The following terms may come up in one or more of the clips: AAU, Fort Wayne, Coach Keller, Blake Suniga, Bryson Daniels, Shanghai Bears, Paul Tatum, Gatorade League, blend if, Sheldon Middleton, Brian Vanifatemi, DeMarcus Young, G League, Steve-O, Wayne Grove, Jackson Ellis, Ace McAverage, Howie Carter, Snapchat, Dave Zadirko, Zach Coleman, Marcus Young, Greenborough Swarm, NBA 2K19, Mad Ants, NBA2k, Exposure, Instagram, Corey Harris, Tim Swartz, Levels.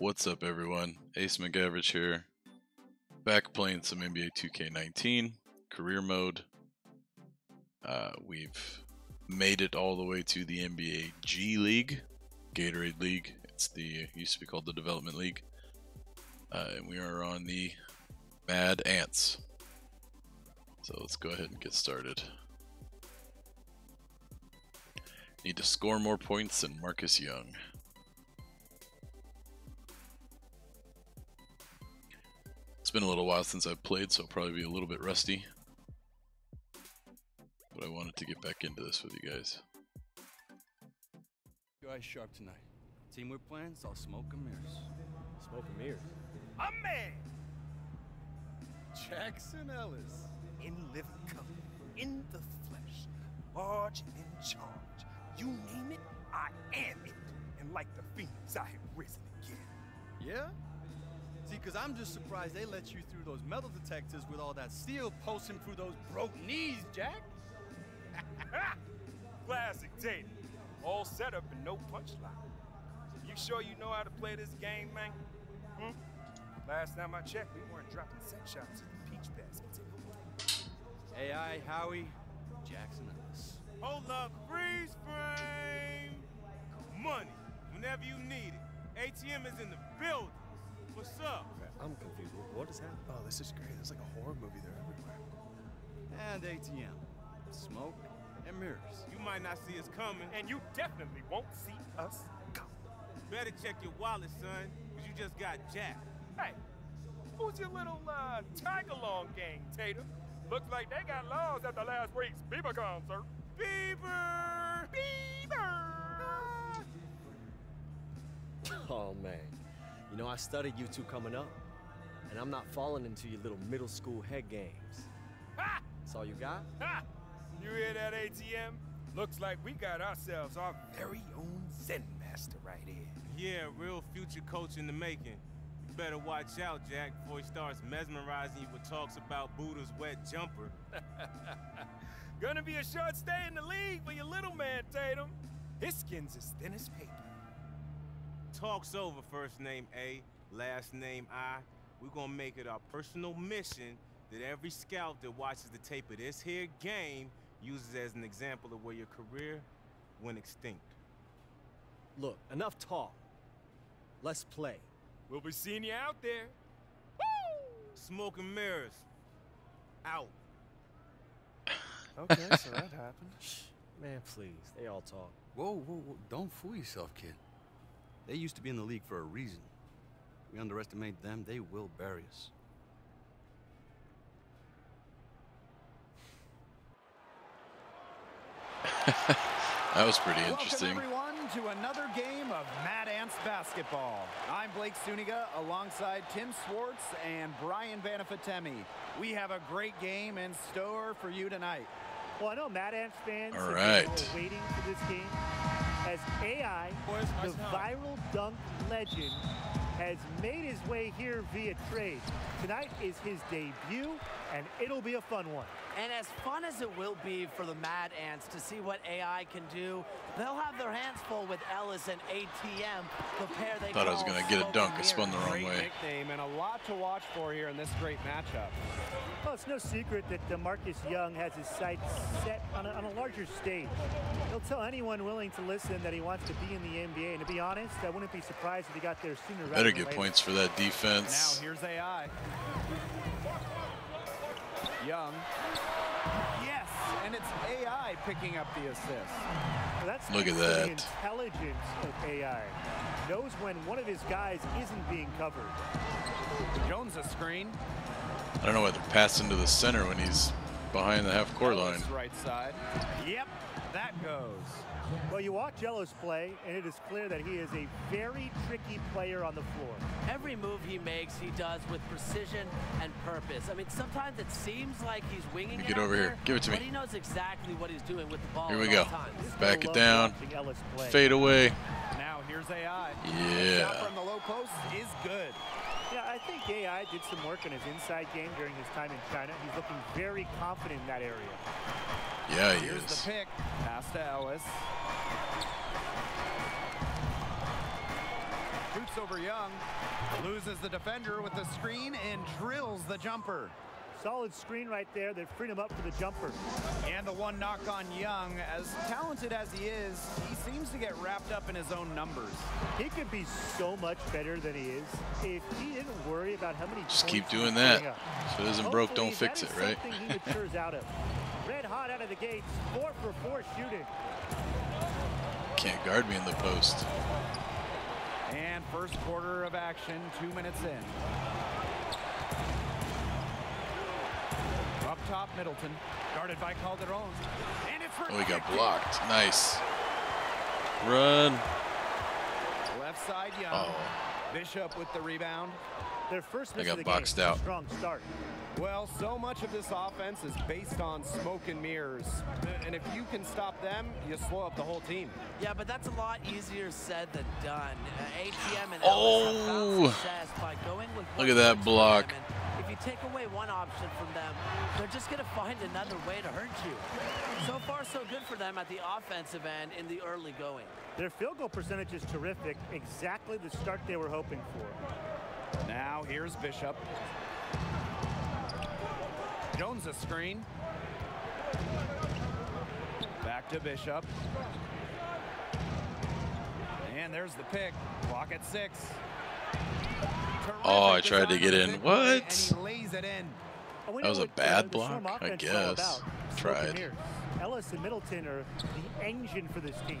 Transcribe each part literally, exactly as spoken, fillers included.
What's up, everyone? Ace McAverage here, back playing some N B A two K nineteen career mode. Uh, we've made it all the way to the N B A G League, Gatorade League. It's the it used to be called the Development League, uh, and we are on the Mad Ants. So let's go ahead and get started. Need to score more points than Marcus Young. It's been a little while since I've played, so I'll probably be a little bit rusty, but I wanted to get back into this with you guys. Your eyes sharp tonight. Teamwork plans, I'll smoke and mirrors. Smoke and mirrors? A man! Jackson Ellis. In living color, in the flesh, large in charge. You name it, I am it. And like the phoenix, I have risen again. Yeah? See, because I'm just surprised they let you through those metal detectors with all that steel pulsing through those broke knees, Jack. Classic Tatum. All set up and no punchline. You sure you know how to play this game, man? Hmm? Last time I checked, we weren't dropping set shots in peach baskets anymore. A I, Howie, Jackson Ellis. Hold up, freeze frame! Money, whenever you need it. A T M is in the building. What's up? I'm confused. What is happening? Oh, this is great. There's like a horror movie there everywhere. And A T M. Smoke and mirrors. You might not see us coming, and you definitely won't see us coming. Better check your wallet, son, because you just got jacked. Hey, who's your little uh, tag-along gang, Tatum? Looks like they got lost after last week's Bieber concert. Bieber! Bieber! Oh, man. You know, I studied you two coming up, and I'm not falling into your little middle school head games. Ha! That's all you got? Ha! You hear that, A T M? Looks like we got ourselves our very own Zen master right here. Yeah, real future coach in the making. You better watch out, Jack, before he starts mesmerizing you with talks about Buddha's wet jumper. Gonna be a short stay in the league for your little man, Tatum. His skin's as thin as paper. Talk's over, first name A, last name I. We're gonna make it our personal mission that every scout that watches the tape of this here game uses as an example of where your career went extinct. Look, enough talk. Let's play. We'll be seeing you out there. Woo! Smoke and mirrors. Out. Okay, so that happened. Man, please, they all talk. Whoa, whoa, whoa, don't fool yourself, kid. They used to be in the league for a reason. We underestimate them, they will bury us. That was pretty interesting. Welcome everyone to another game of Mad Ants basketball. I'm Blake Suniga alongside Tim Swartz and Brian Vanifatemi. We have a great game in store for you tonight. Well, I know Mad Ants fans are right. waiting for this game. As A I, the viral dunk legend, has made his way here via trade. Tonight is his debut, and it'll be a fun one. And as fun as it will be for the Mad Ants to see what A I can do, they'll have their hands full with Ellis and A T M, the pair they thought I was going to get a dunk. I spun the wrong way. Nickname and a lot to watch for here in this great matchup. Well, it's no secret that DeMarcus Young has his sights set on a, on a larger stage. He'll tell anyone willing to listen that he wants to be in the N B A. And to be honest, I wouldn't be surprised if he got there sooner rather than later. Better get points for that defense. Now here's A I. Young. Yes, and it's A I picking up the assist. Well, that's Look at that. The intelligence of A I. Knows when one of his guys isn't being covered. Jones a screen. I don't know why they're passing to the center when he's behind the half court line. Right side. Yep, that goes. Well, you watch Ellis play, and it is clear that he is a very tricky player on the floor. Every move he makes, he does with precision and purpose. I mean, sometimes it seems like he's winging it. Get over here. Give it to me. But he knows exactly what he's doing with the ball. Here we go. Back it down. Fade away. Now here's A I. Yeah. Shot from the low post is good. Yeah, I think A I did some work on his inside game during his time in China. He's looking very confident in that area. Yeah, he Here's is. The pick. Pass to Ellis. Hoops over Young. Loses the defender with the screen and drills the jumper. Solid screen right there that freed him up for the jumper. And the one knock on Young. As talented as he is, he seems to get wrapped up in his own numbers. He could be so much better than he is if he didn't worry about how many. Just keep doing that. If it isn't broke, don't fix it, right? He matures out of. Red hot out of the gates, four for four shooting. Can't guard me in the post. And first quarter of action, two minutes in. Up top, Middleton, guarded by Calderon. And it's oh, he got blocked. Nice. Run. Left side, Young. Oh. Bishop with the rebound. Their first miss got of the boxed game. Out. Strong start. Well, so much of this offense is based on smoke and mirrors. And if you can stop them, you slow up the whole team. Yeah, but that's a lot easier said than done. Uh, A T M and oh. By going with look at that block. If you take away one option from them, they're just going to find another way to hurt you. So far, so good for them at the offensive end in the early going. Their field goal percentage is terrific. Exactly the start they were hoping for. Now here's Bishop. Jones a screen. Back to Bishop. And there's the pick. Clock at six. Oh, I tried to get in. What? That was a bad block, I guess. Tried. Ellis and Middleton are the engine for this team.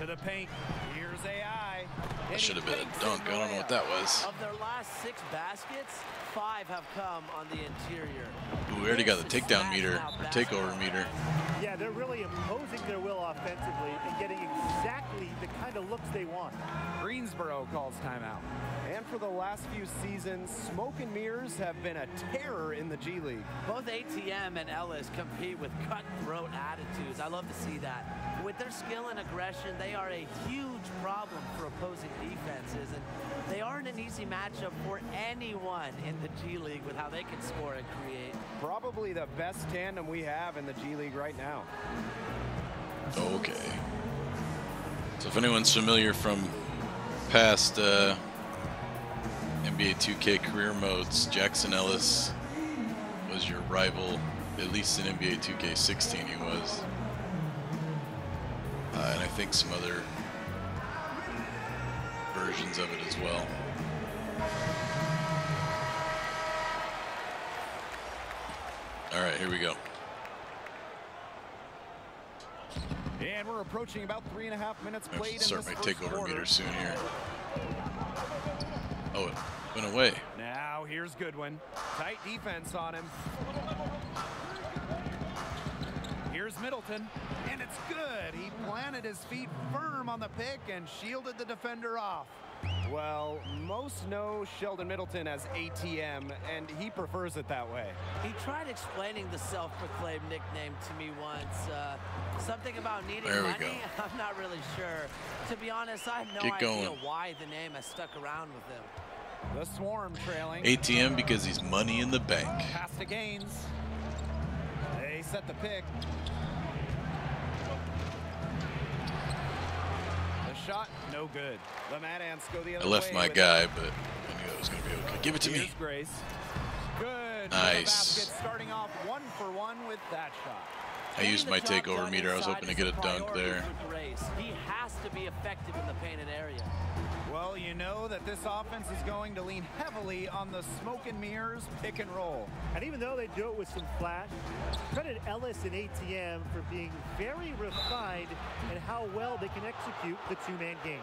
To the paint. Here's A I. That should have been a dunk. I don't know what that was. Of their last six baskets, five have come on the interior. Ooh, we already got the takedown meter, or takeover meter. Yeah, they're really imposing their will offensively and getting exactly the kind of looks they want. Greensboro calls timeout. And for the last few seasons, smoke and mirrors have been a terror in the G League. Both A T M and Ellis compete with cutthroat attitudes. I love to see that. With their skill and aggression, they are a huge problem for opposing defenses, and they aren't an easy matchup for anyone in the G League with how they can score and create. Probably the best tandem we have in the G League right now. Okay. So if anyone's familiar from past uh, N B A two K career modes, Jackson Ellis was your rival, at least in N B A two K sixteen he was. Uh, and I think some other versions of it as well. All right, here we go. And we're approaching about three and a half minutes played in this first quarter. Start my takeover meter soon here. Oh, it went away. Now here's Goodwin. Tight defense on him. Here's Middleton, and it's good. He planted his feet firm on the pick and shielded the defender off. Well, most know Sheldon Middleton as A T M, and he prefers it that way. He tried explaining the self-proclaimed nickname to me once. Uh, something about needing there we money? Go. I'm not really sure. To be honest, I have no Get idea going. why the name has stuck around with him. The Swarm trailing. A T M because he's money in the bank. Pass to Gaines. They set the pick. Shot, no good. The Mad Ants go the other way. I left my guy, but I knew it was going to be okay. Give it to me. Grace. Good. Nice. Starting off one for one with that shot. I used my takeover meter. I was hoping to get a dunk there. He has to be effective in the painted area. Well, you know that this offense is going to lean heavily on the smoke and mirrors pick and roll. And even though they do it with some flash, credit Ellis and A T M for being very refined in how well they can execute the two-man game.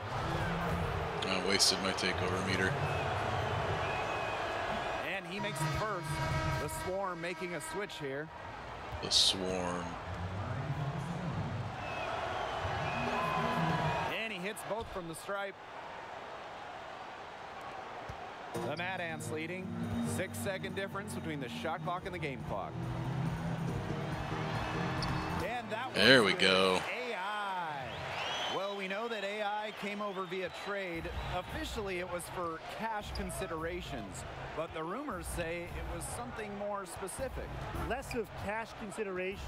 I wasted my takeover meter. And he makes the first. The Swarm making a switch here. The Swarm. And he hits both from the stripe. The Mad Ants leading. Six second difference between the shot clock and the game clock. And that there we go. A I. Well, we know that A I came over via trade. Officially, it was for cash considerations. But the rumors say it was something more specific. Less of cash considerations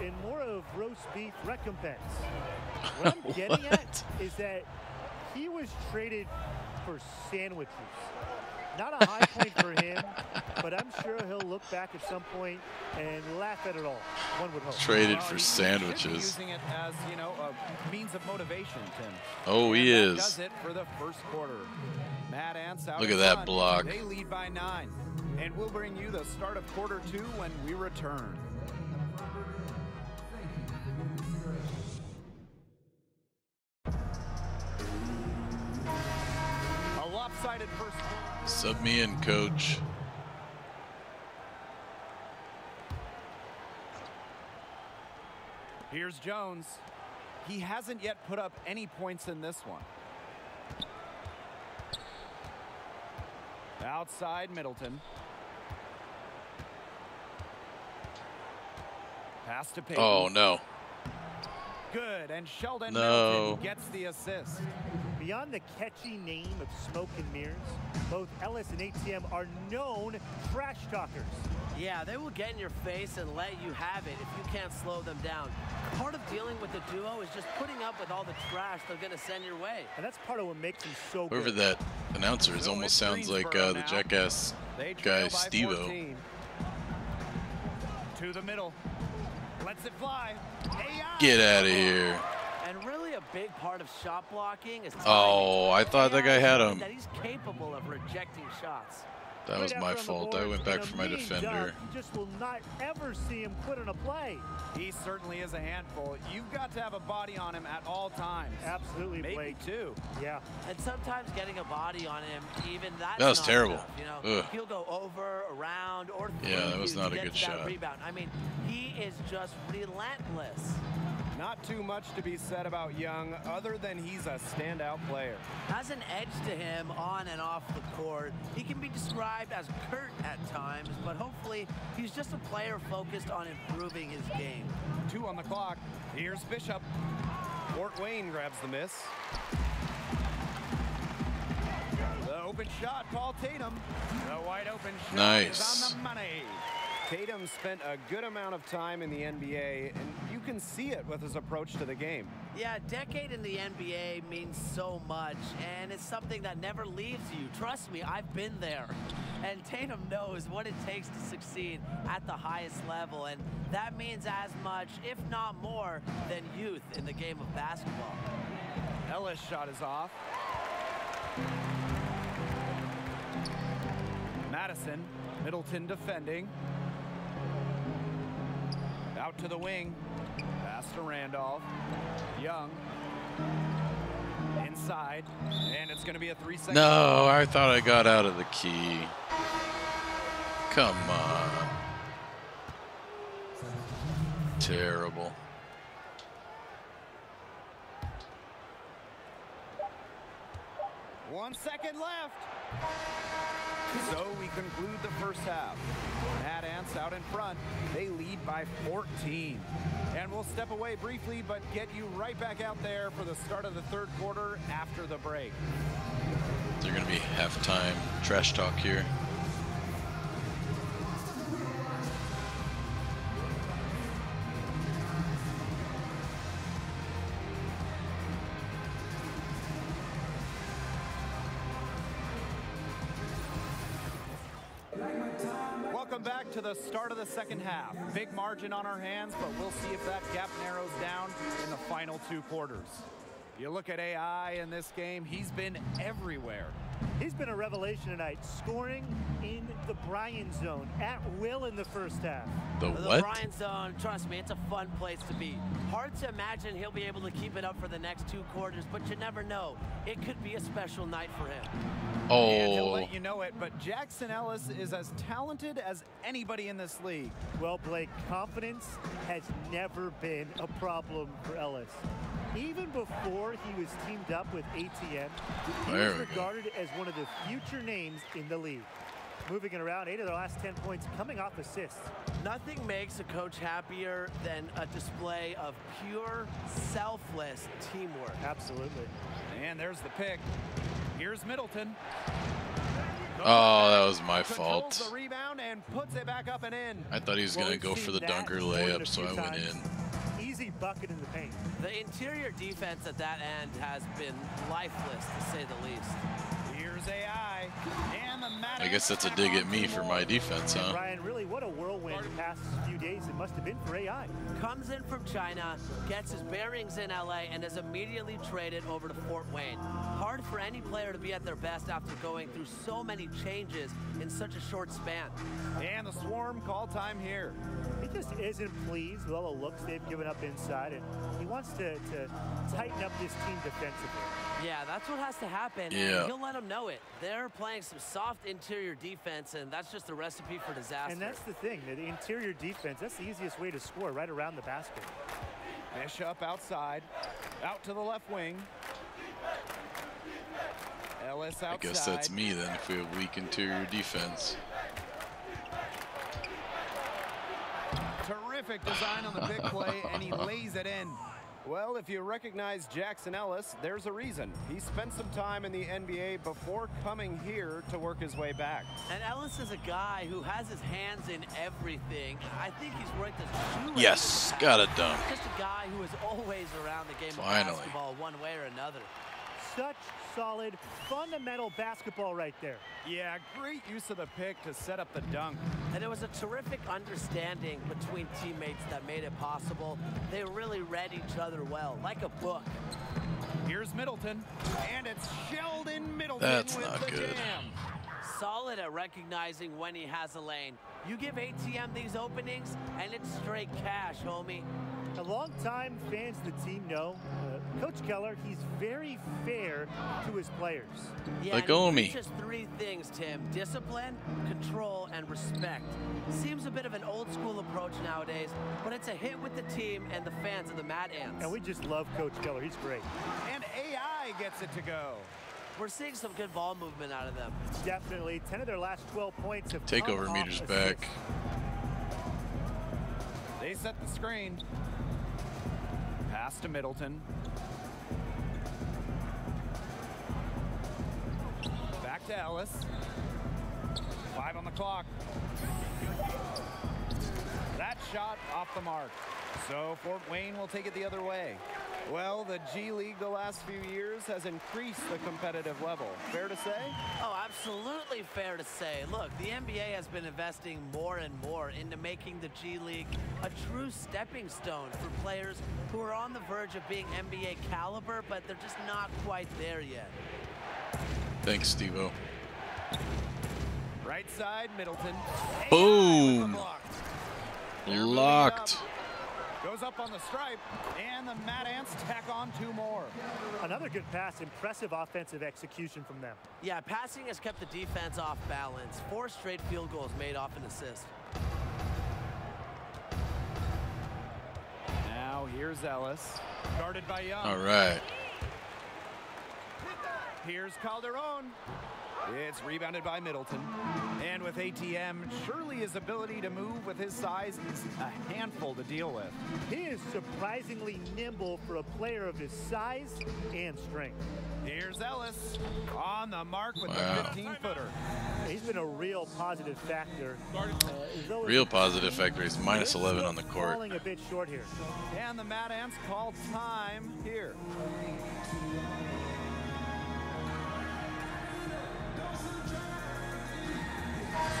and more of roast beef recompense. What I'm getting at is that he was traded for sandwiches. Not a high point for him, but I'm sure he'll look back at some point and laugh at it all. One would hope. Traded for sandwiches. Using it as, you know, a means of motivation, Tim. Oh, he is. Does it for the first quarter. Mad Ants out. Look at that block. They lead by nine, and we'll bring you the start of quarter two when we return. Lopsided first. Sub me in, coach. Here's Jones. He hasn't yet put up any points in this one. Outside Middleton. Pass to Payton. Oh, no. Good, and Sheldon no. Middleton gets the assist. Beyond the catchy name of Smoke and Mirrors, both Ellis and A T M are known trash talkers. Yeah, they will get in your face and let you have it if you can't slow them down. Part of dealing with the duo is just putting up with all the trash they're going to send your way. And that's part of what makes them so good. Whoever that announcer is almost sounds like uh, the jackass guy, Steve-O. To the middle. Lets it fly. Get out of here. And really a big part of shot blocking is oh, I thought that guy had him. That he's capable of rejecting shots. That was my fault. I went back for my defender. You just will not ever see him quit on a play. He certainly is a handful. You've got to have a body on him at all times. Absolutely, Blake. Maybe two. Yeah. And sometimes getting a body on him, even that's that was terrible. Enough, you know, ugh. He'll go over, around, or yeah, that was not a good shot. Rebound. I mean, he is just relentless. Not too much to be said about Young, other than he's a standout player. Has an edge to him on and off the court. He can be described as curt at times, but hopefully he's just a player focused on improving his game. Two on the clock. Here's Bishop. Fort Wayne grabs the miss. The open shot, Paul Tatum. The wide open shot nice. Is on the money. Tatum spent a good amount of time in the N B A, and you can see it with his approach to the game. Yeah, a decade in the N B A means so much, and it's something that never leaves you. Trust me, I've been there. And Tatum knows what it takes to succeed at the highest level, and that means as much, if not more, than youth in the game of basketball. Ellis' shot is off. Madison, Middleton defending. Out to the wing. Pass to Randolph. Young. Inside. And it's going to be a three second. No, I thought I got out of the key. Come on. Terrible. One second left. So we conclude the first half. Mad Ants out in front. They lead by fourteen. And we'll step away briefly, but get you right back out there for the start of the third quarter after the break. They're going to be halftime trash talk here. To the start of the second half. Big margin on our hands, but we'll see if that gap narrows down in the final two quarters. You look at A I in this game, he's been everywhere. He's been a revelation tonight, scoring in the Bryan zone at will in the first half. The what? The Bryan zone, trust me, it's a fun place to be. Hard to imagine he'll be able to keep it up for the next two quarters, but you never know. It could be a special night for him. Oh. And he'll let you know it, but Jackson Ellis is as talented as anybody in this league. Well, Blake, confidence has never been a problem for Ellis. Even before he was teamed up with A T M, he there was regarded as one of the future names in the league. Moving it around, eight of the last ten points coming off assists. Nothing makes a coach happier than a display of pure, selfless teamwork. Absolutely. And there's the pick. Here's Middleton. Oh, that was my fault. The rebound and puts it back up and in. I thought he was going to go for the dunker layup, so I went in. easy bucket in the paint. The interior defense at that end has been lifeless, to say the least. Here's A I. And the Mad I guess that's a dig at me for my defense, huh? Brian, really, what a whirlwind the past few days it must have been for A I. Comes in from China, gets his bearings in L A, and is immediately traded over to Fort Wayne. Hard for any player to be at their best after going through so many changes in such a short span. And the Swarm call time here. He just isn't pleased with all the looks they've given up inside, and he wants to, to tighten up this team defensively. Yeah, that's what has to happen. Yeah. He'll let them know it. They're playing some soft interior defense, and that's just a recipe for disaster. And that's the thing, the interior defense, that's the easiest way to score, right around the basket. Mesh up outside, out to the left wing. Ellis outside. I guess that's me then, if we have weak interior defense. Terrific design on the big play, and he lays it in. Well, if you recognize Jackson Ellis, there's a reason. He spent some time in the N B A before coming here to work his way back. And Ellis is a guy who has his hands in everything. I think he's worked as Yes, got a dunk. He's just a guy who is always around the game Finally. of basketball one way or another. Such solid, fundamental basketball right there. Yeah, great use of the pick to set up the dunk. And it was a terrific understanding between teammates that made it possible. They really read each other well, like a book. Here's Middleton, and it's Sheldon Middleton. That's with not the good. Jam. Solid at recognizing when he has a lane. You give A T M these openings, and it's straight cash, homie. A long-time fans of the team know uh, Coach Keller, he's very fair to his players. Yeah, like Omi. Just three things, Tim. Discipline, control, and respect. Seems a bit of an old-school approach nowadays, but it's a hit with the team and the fans of the Mad Ants. And we just love Coach Keller. He's great. And A I gets it to go. We're seeing some good ball movement out of them. Definitely. ten of their last twelve points have takeover meters back. Six. They set the screen. Pass to Middleton. Back to Ellis. Five on the clock. That shot off the mark. So Fort Wayne will take it the other way. Well, the G League the last few years has increased the competitive level. Fair to say? Oh, absolutely fair to say. Look, the N B A has been investing more and more into making the G League a true stepping stone for players who are on the verge of being N B A caliber, but they're just not quite there yet. Thanks, Steve-O. Right side, Middleton. Boom! Locked. Goes up on the stripe, and the Mad Ants tack on two more. Another good pass, impressive offensive execution from them. Yeah, passing has kept the defense off balance. Four straight field goals made off an assist. Now here's Ellis, guarded by Young. All right. Here's Calderon. It's rebounded by Middleton. And with A T M, surely his ability to move with his size is a handful to deal with. He is surprisingly nimble for a player of his size and strength. Here's Ellis on the mark with wow. the fifteen-footer. He's been a real positive factor. Uh, real positive factor. He's minus eleven on the court. Falling a bit short here. And the Mad Ants call time here.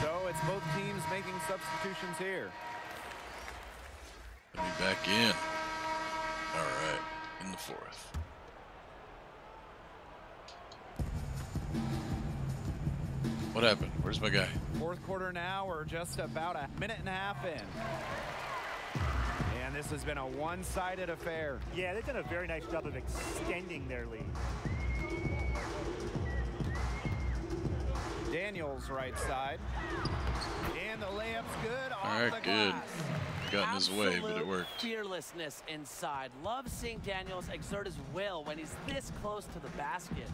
So it's both teams making substitutions here. Let me back in. All right, in the fourth. What happened? Where's my guy? Fourth quarter now. We're just about a minute and a half in. And this has been a one-sided affair. Yeah, they've done a very nice job of extending their lead. Daniels right side. And the layup's good. All right, the good. Got in his way, but it worked. Fearlessness inside. Love seeing Daniels exert his will when he's this close to the basket.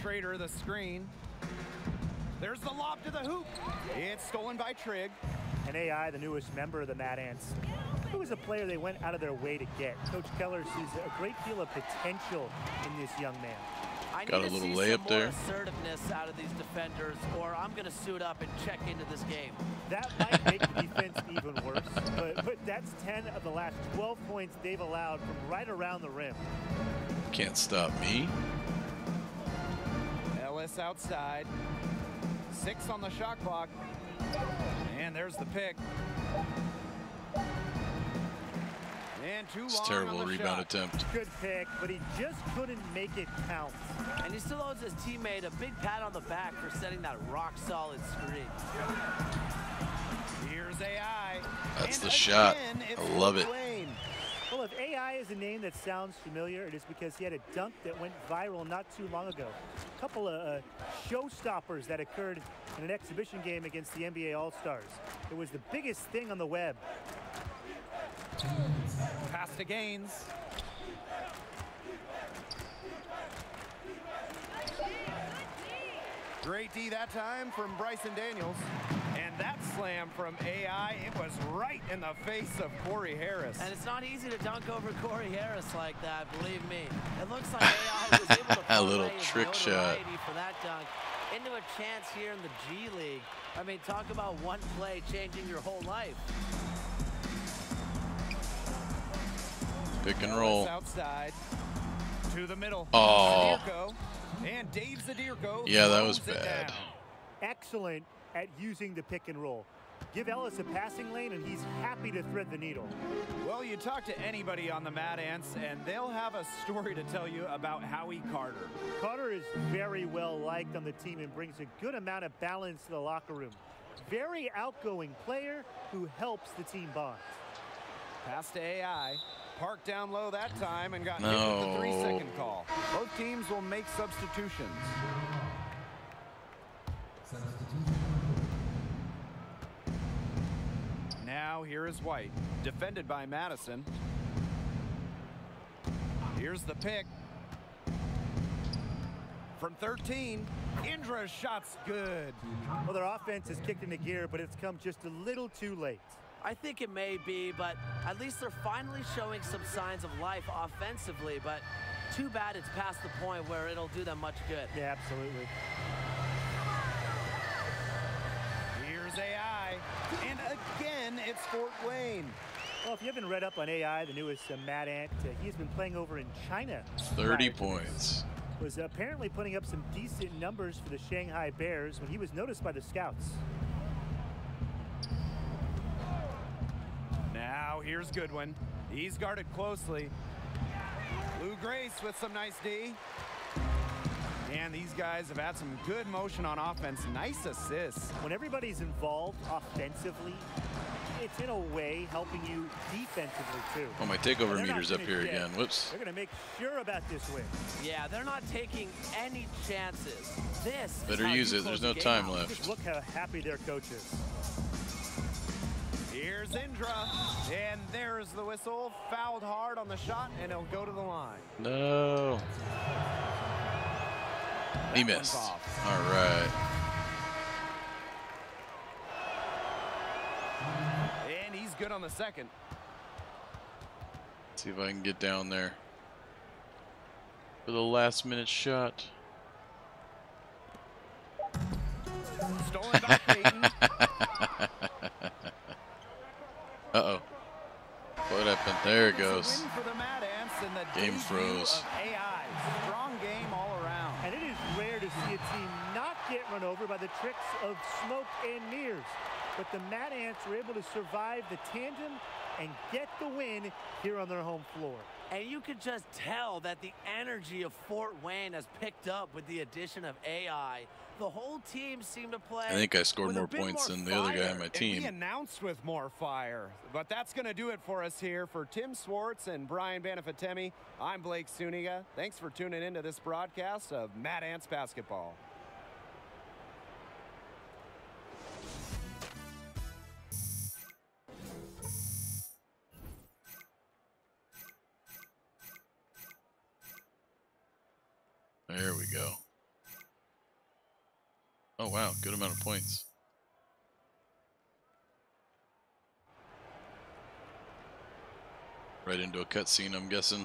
Schrader the screen. There's the lob to the hoop. It's stolen by Trigg. And A I, the newest member of the Mad Ants, who is a player they went out of their way to get. Coach Keller sees a great deal of potential in this young man. I got need a little layup there. Assertiveness out of these defenders, or I'm going to suit up and check into this game. That might make the defense even worse, but, but that's ten of the last twelve points they've allowed from right around the rim. Can't stop me. Ellis outside. Six on the shot clock. And there's the pick. And too long. It's a terrible rebound attempt. Good pick, but he just couldn't make it count. And he still owes his teammate a big pat on the back for setting that rock-solid screen. Here's A I. That's the shot. I love it. Well, if A I is a name that sounds familiar, it is because he had a dunk that went viral not too long ago. A couple of uh, showstoppers that occurred in an exhibition game against the N B A All-Stars. It was the biggest thing on the web. Pass to Gaines. Great D that time from Bryson Daniels. And that slam from A I, it was right in the face of Corey Harris. And it's not easy to dunk over Corey Harris like that, believe me. It looks like A I was able to a little trick shot for that dunk into a chance here in the G League. I mean, talk about one play changing your whole life. Pick and roll. Outside to the middle. Oh. And Dave Zadirko. Yeah, that was bad. Excellent at using the pick and roll. Give Ellis a passing lane and he's happy to thread the needle. Well, you talk to anybody on the Mad Ants and they'll have a story to tell you about Howie Carter. Carter is very well liked on the team and brings a good amount of balance to the locker room. Very outgoing player who helps the team bond. Pass to A I. Parked down low that time and got no. hit with the three-second call. Both teams will make substitutions. Now here is White, defended by Madison. Here's the pick. From thirteen, Indra's shot's good. Well, their offense has kicked into gear, but it's come just a little too late. I think it may be, but at least they're finally showing some signs of life offensively, but too bad it's past the point where it'll do them much good. Yeah, absolutely. Here's A I, and again, it's Fort Wayne. Well, if you haven't read up on A I, the newest uh, Mad Ant, uh, he's been playing over in China. thirty points. Was apparently putting up some decent numbers for the Shanghai Bears when he was noticed by the scouts. Now here's Goodwin. He's guarded closely. Lou Grace with some nice D. And these guys have had some good motion on offense. Nice assists. When everybody's involved offensively, it's in a way helping you defensively too. Oh, my takeover meter's up here again. Whoops. They're going to make sure about this win. Yeah, they're not taking any chances. This better use it. There's no time left. Just look how happy their coach is. Here's Indra, and there's the whistle. Fouled hard on the shot, and he'll go to the line. No. That he missed. All right. And he's good on the second. Let's see if I can get down there for the last minute shot. Stolen by Peyton. Uh-oh. What happened? There it goes. Game froze. Strong game all around. And it is rare to see a team not get run over by the tricks of smoke and mirrors. But the Mad Ants were able to survive the tandem and get the win here on their home floor. And you could just tell that the energy of Fort Wayne has picked up with the addition of A I. The whole team seemed to play. I think I scored more points than the other guy on my team. We announced with more fire. But that's going to do it for us here. For Tim Swartz and Brian Vanifatemi, I'm Blake Suniga. Thanks for tuning into this broadcast of Mad Ants Basketball. There we go. Oh, wow. Good amount of points. Right into a cutscene, I'm guessing.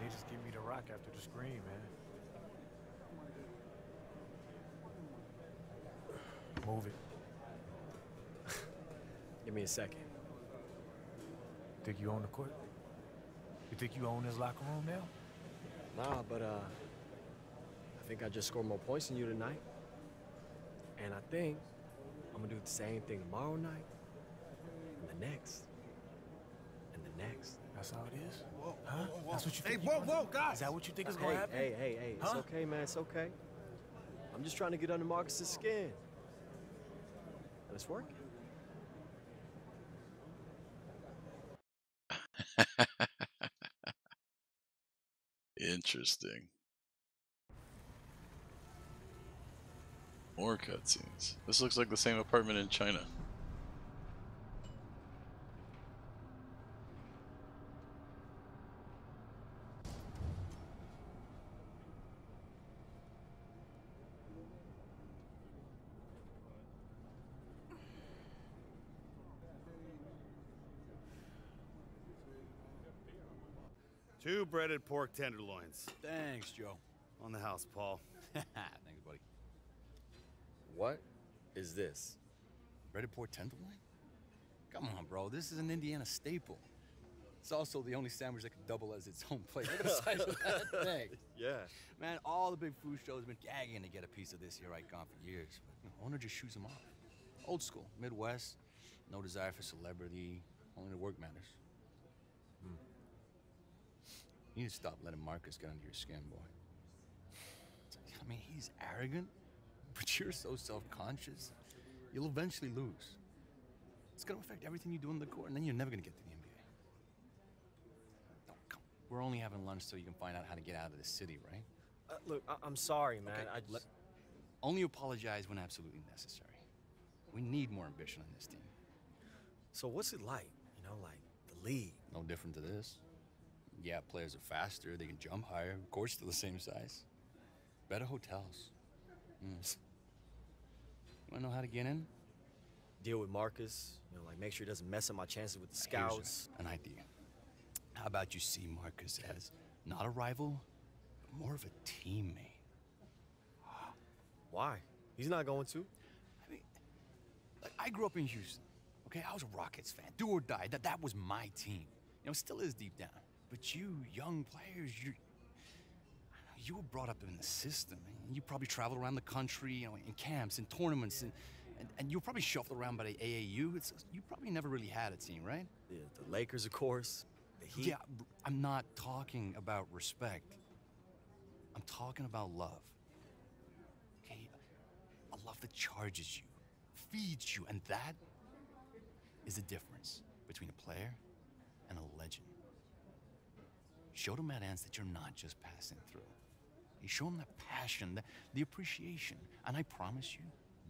They just give me the rock after the screen, man. move it. Give me a second. Think you own the court? You think you own this locker room now? Nah, but uh, I think I just scored more points than you tonight. And I think I'm gonna do the same thing tomorrow night, and the next, and the next. That's how it is? Whoa, huh? Whoa, whoa. That's what you think? Hey, whoa, whoa, guys! Is that what you think uh, is gonna hey, happen? Hey, hey, hey, huh? It's okay, man, it's okay. I'm just trying to get under Marcus's skin. And it's working. Interesting. More cutscenes. This looks like the same apartment in China. Two breaded pork tenderloins. Thanks, Joe. On the house, Paul. Thanks, buddy. What is this? Breaded pork tenderloin? Come on, bro. This is an Indiana staple. It's also the only sandwich that can double as its own plate. Look at the size of that thing. Yeah. Man, all the big food shows have been gagging to get a piece of this here right gone for years. But, you know, owner just shoes them off. Old school, Midwest, no desire for celebrity, only the work matters. Mm. You need to stop letting Marcus get under your skin, boy. I mean, he's arrogant, but you're so self-conscious. You'll eventually lose. It's gonna affect everything you do in the court, and then you're never gonna get to the N B A. No, come on. We're only having lunch so you can find out how to get out of the city, right? Uh, look, I I'm sorry, man. Okay, I just... Only apologize when absolutely necessary. We need more ambition on this team. So what's it like, you know, like the league? No different to this. Yeah, players are faster, they can jump higher, court's still the same size. Better hotels. Mm. You wanna know how to get in? Deal with Marcus, you know, like make sure he doesn't mess up my chances with the scouts. Here's an idea. How about you see Marcus as not a rival, but more of a teammate? Why? He's not going to. I mean, like I grew up in Houston, okay? I was a Rockets fan, do or die, that, that was my team. You know, it still is deep down. But you, young players, you you were brought up in the system. And you probably traveled around the country, you know, in camps, in tournaments, and, and, and you were probably shuffled around by the A A U. It's, you probably never really had a team, right? Yeah, the Lakers, of course. The Heat. Yeah, I'm not talking about respect. I'm talking about love. Okay? A love that charges you, feeds you, and that is the difference between a player and a legend. Show the Mad Ants that you're not just passing through. You show them the passion, the, the appreciation, and I promise you,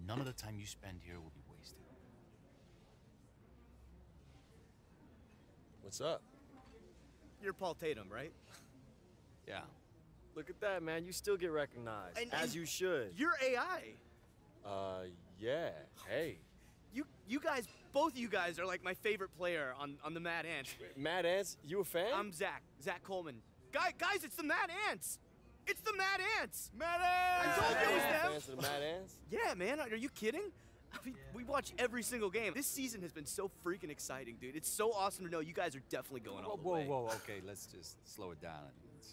none of the time you spend here will be wasted. What's up? You're Paul Tatum, right? Yeah. Look at that, man. You still get recognized, and, as and you should. You're A I. Uh, yeah. Hey. You, you guys, both of you guys are like my favorite player on, on the Mad Ants. Mad Ants? You a fan? I'm Zach. Zach Coleman. Guy, guys, it's the Mad Ants! It's the Mad Ants! Mad Ants! I told you it was them! Fans of the Mad Ants? Yeah, man, are you kidding? I mean, yeah. We watch every single game. This season has been so freaking exciting, dude. It's so awesome to know you guys are definitely going whoa, all the whoa, way. Whoa, whoa, okay, let's just slow it down. It's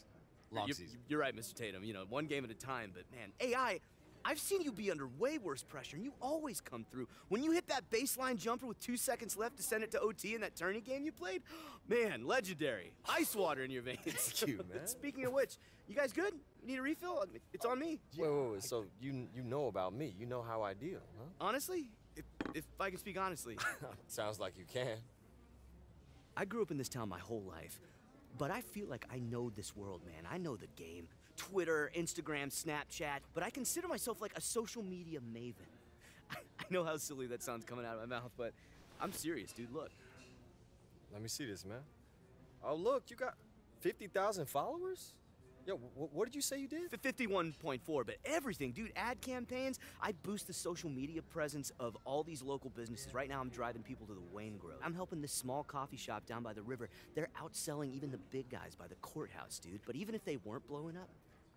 long you, season. You're right, Mister Tatum. You know, one game at a time, but man, A I... I've seen you be under way worse pressure, and you always come through. When you hit that baseline jumper with two seconds left to send it to O T in that tourney game you played, man, legendary. Ice water in your veins. Thank you, man. Speaking of which, you guys good? You need a refill? It's on me. Wait, wait, wait. So you, you know about me. You know how I deal, huh? Honestly? If, if I can speak honestly. Sounds like you can. I grew up in this town my whole life, but I feel like I know this world, man. I know the game. Twitter, Instagram, Snapchat, but I consider myself like a social media maven. I, I know how silly that sounds coming out of my mouth, but I'm serious, dude, look. Let me see this, man. Oh, look, you got fifty thousand followers? Yo, wh what did you say you did? fifty-one point four, but everything, dude, ad campaigns, I boost the social media presence of all these local businesses. Right now, I'm driving people to the Wayne Grove. I'm helping this small coffee shop down by the river. They're outselling even the big guys by the courthouse, dude. But even if they weren't blowing up,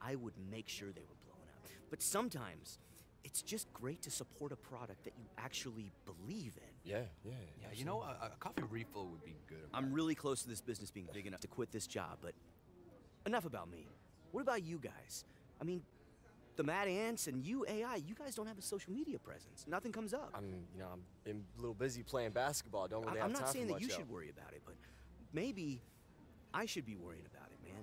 I would make sure they were blowing up. But sometimes, it's just great to support a product that you actually believe in. Yeah, yeah. Yeah, absolutely. You know, a, a coffee refill would be good. I'm really close to this business being big enough to quit this job, but enough about me. What about you guys? I mean, the Mad Ants and you, A I, you guys don't have a social media presence. Nothing comes up. I'm, you know, I'm been a little busy playing basketball. I don't really I, have time for much. I'm not saying that you should worry about it, but maybe I should be worrying about it, man.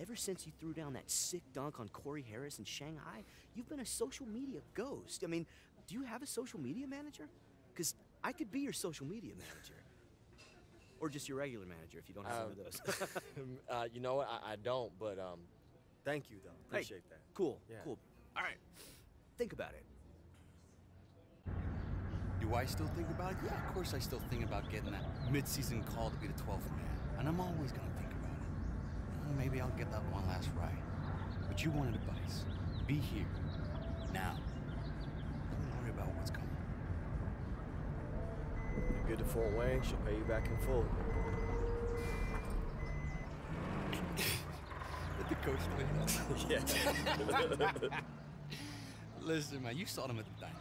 Ever since you threw down that sick dunk on Corey Harris in Shanghai, you've been a social media ghost. I mean, do you have a social media manager? Because I could be your social media manager. Or just your regular manager if you don't have um, one of those. uh, you know what? I, I don't, but um, thank you, though. Appreciate hey, that. Cool, yeah. cool. All right. Think about it. Do I still think about it? Yeah, of course I still think about getting that mid-season call to be the twelfth man. And I'm always going to think about it. Maybe I'll get that one last ride. But you wanted advice. Be here. Now. Don't worry about what's coming. You're good to Fort Wayne. She'll pay you back in full. Did the coach play that? Yeah. Listen, man, you saw them at the diner.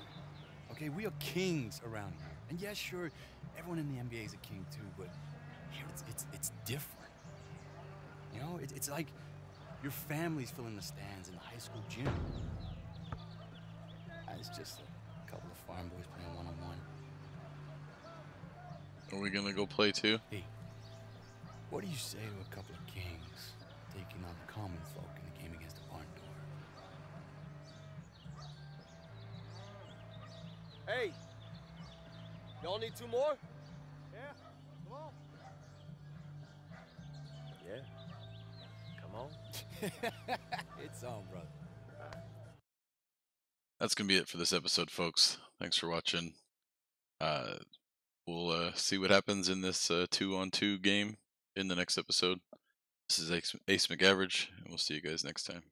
Okay, we are kings around here. And yeah, sure, everyone in the N B A is a king too, but here it's, it's, it's different. You know, it, it's like your family's filling the stands in the high school gym. It's just a couple of farm boys playing one-on-one. Are we gonna go play too? Hey, what do you say to a couple of kings taking on the common folk in the game against the barn door? Hey, y'all need two more? Yeah, come on. Yeah. It's on, brother. That's gonna be it for this episode, folks. Thanks for watching. Uh, we'll uh, see what happens in this uh, two-on-two game in the next episode. This is Ace, Ace McAverage, and we'll see you guys next time.